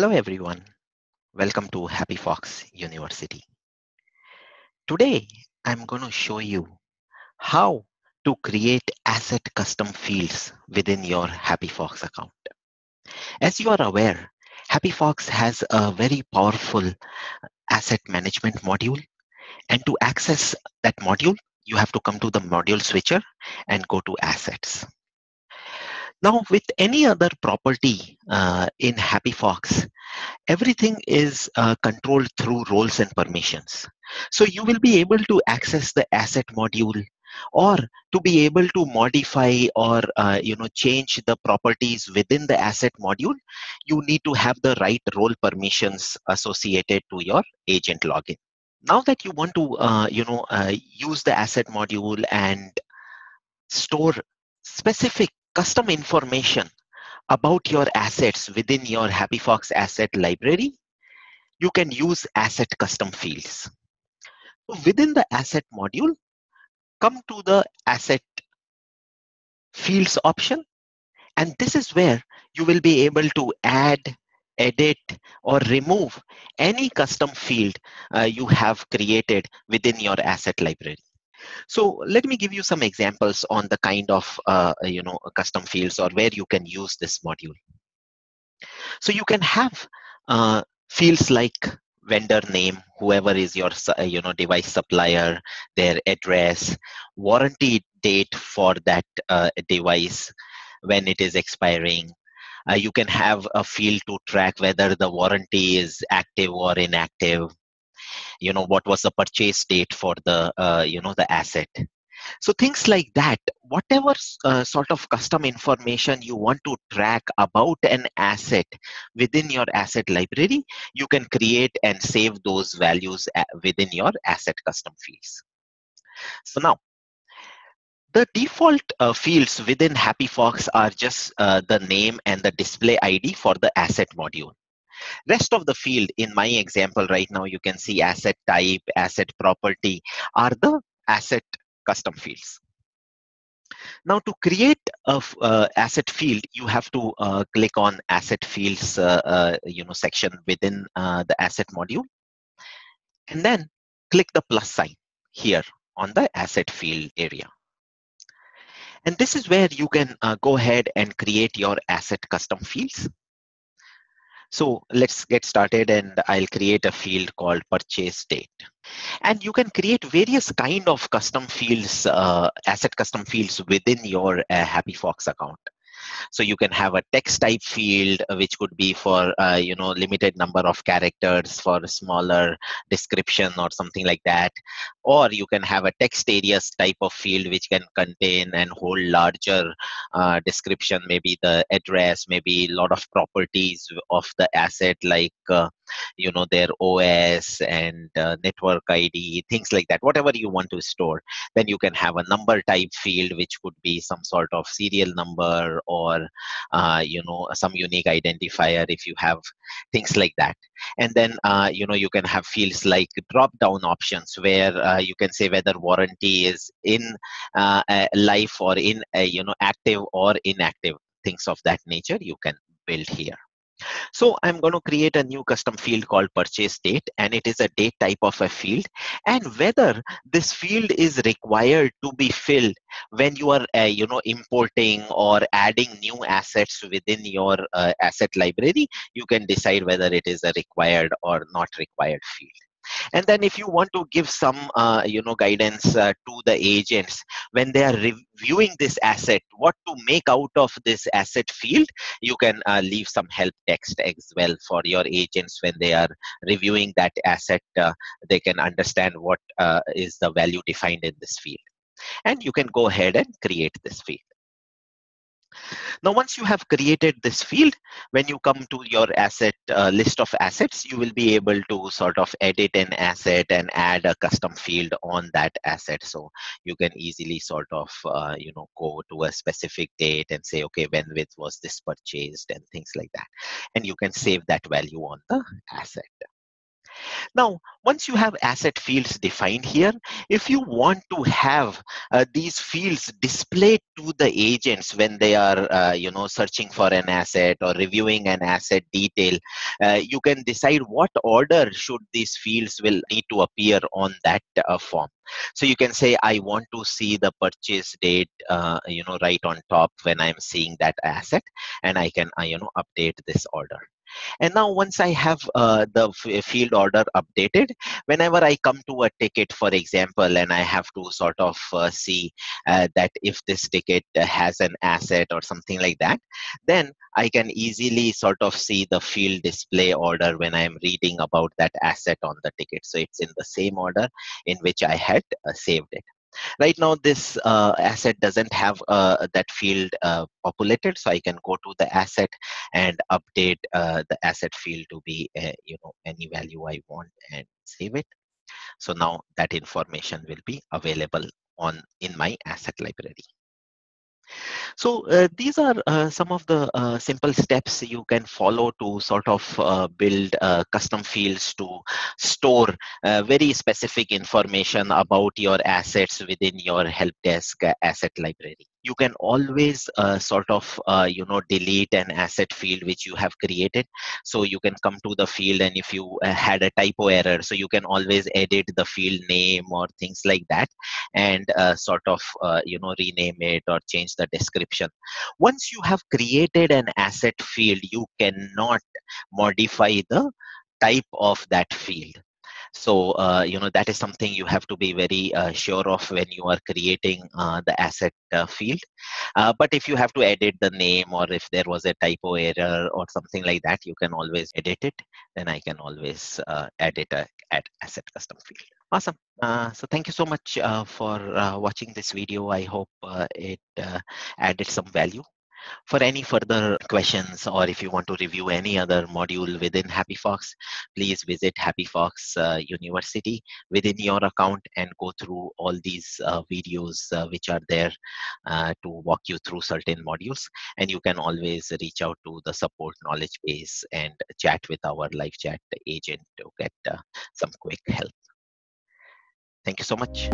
Hello everyone, welcome to HappyFox University. Today, I'm going to show you how to create asset custom fields within your HappyFox account. As you are aware, HappyFox has a very powerful asset management module, and to access that module, you have to come to the module switcher and go to assets. Now, with any other property in HappyFox, everything is controlled through roles and permissions. So you will be able to access the asset module or to be able to modify or change the properties within the asset module. You need to have the right role permissions associated to your agent login. Now that you want to use the asset module and store specific custom information about your assets within your HappyFox asset library, you can use asset custom fields. Within the asset module, come to the asset fields option, and this is where you will be able to add, edit, or remove any custom field you have created within your asset library. So let me give you some examples on the kind of custom fields or where you can use this module. So you can have fields like vendor name, whoever is your device supplier, their address, warranty date for that device, when it is expiring. You can have a field to track whether the warranty is active or inactive. You know, what was the purchase date for the the asset. So things like that. Whatever sort of custom information you want to track about an asset within your asset library, you can create and save those values within your asset custom fields. So now, the default fields within HappyFox are just the name and the display ID for the asset module. Rest of the field, in my example right now, you can see asset type, asset property are the asset custom fields. Now to create a asset field, you have to click on asset fields section within the asset module, and then click the plus sign here on the asset field area. And this is where you can go ahead and create your asset custom fields. So let's get started, and I'll create a field called purchase date. And you can create various kind of custom fields, asset custom fields within your HappyFox account. So you can have a text type field, which could be for limited number of characters for a smaller description or something like that. Or you can have a text areas type of field, which can contain and hold larger description, maybe the address, maybe a lot of properties of the asset, like their OS and network ID, things like that, whatever you want to store. Then you can have a number type field, which could be some sort of serial number or some unique identifier if you have, things like that. And then you can have fields like drop down options where you can say whether warranty is in life or in active or inactive, things of that nature you can build here. So I'm going to create a new custom field called purchase date, and it is a date type of a field, and whether this field is required to be filled when you are importing or adding new assets within your asset library. You can decide whether it is a required or not required field. And then if you want to give some guidance to the agents when they are reviewing this asset, what to make out of this asset field, you can leave some help text as well for your agents when they are reviewing that asset. They can understand what is the value defined in this field. And you can go ahead and create this field. Now, once you have created this field, when you come to your asset list of assets, you will be able to sort of edit an asset and add a custom field on that asset. So you can easily sort of, go to a specific date and say, okay, when was this purchased and things like that. And you can save that value on the asset. Now, once you have asset fields defined here, if you want to have these fields displayed to the agents when they are, searching for an asset or reviewing an asset detail, you can decide what order should these fields will need to appear on that form. So you can say, I want to see the purchase date, right on top when I'm seeing that asset, and I can, update this order. And now once I have the field order updated, whenever I come to a ticket, for example, and I have to sort of see that if this ticket has an asset or something like that, then I can easily sort of see the field display order when I'm reading about that asset on the ticket. So it's in the same order in which I had saved it. Right now, this asset doesn't have that field populated, so I can go to the asset and update the asset field to be, any value I want and save it. So now that information will be available in my asset library. So these are some of the simple steps you can follow to sort of build custom fields to store very specific information about your assets within your help desk asset library. You can always delete an asset field which you have created. So you can come to the field, and if you had a typo error, so you can always edit the field name or things like that, and rename it or change the description. Once you have created an asset field, you cannot modify the type of that field. So, that is something you have to be very sure of when you are creating the asset field. But if you have to edit the name, or if there was a typo error or something like that, you can always edit it. Then I can always edit an asset custom field. Awesome. So thank you so much for watching this video. I hope it added some value. For any further questions, or if you want to review any other module within HappyFox, please visit HappyFox University within your account and go through all these videos which are there to walk you through certain modules. And you can always reach out to the support knowledge base and chat with our live chat agent to get some quick help. Thank you so much.